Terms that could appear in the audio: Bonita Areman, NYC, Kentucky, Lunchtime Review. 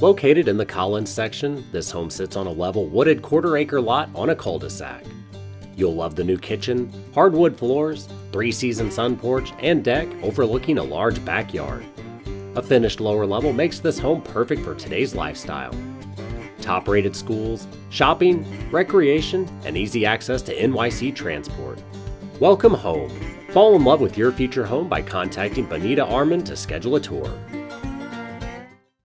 Located in the Collins section, this home sits on a level wooded quarter-acre lot on a cul-de-sac. You'll love the new kitchen, hardwood floors, three-season sun porch, and deck overlooking a large backyard. A finished lower level makes this home perfect for today's lifestyle. Top-rated schools, shopping, recreation, and easy access to NYC transport. Welcome home. Fall in love with your future home by contacting Bonita Areman to schedule a tour.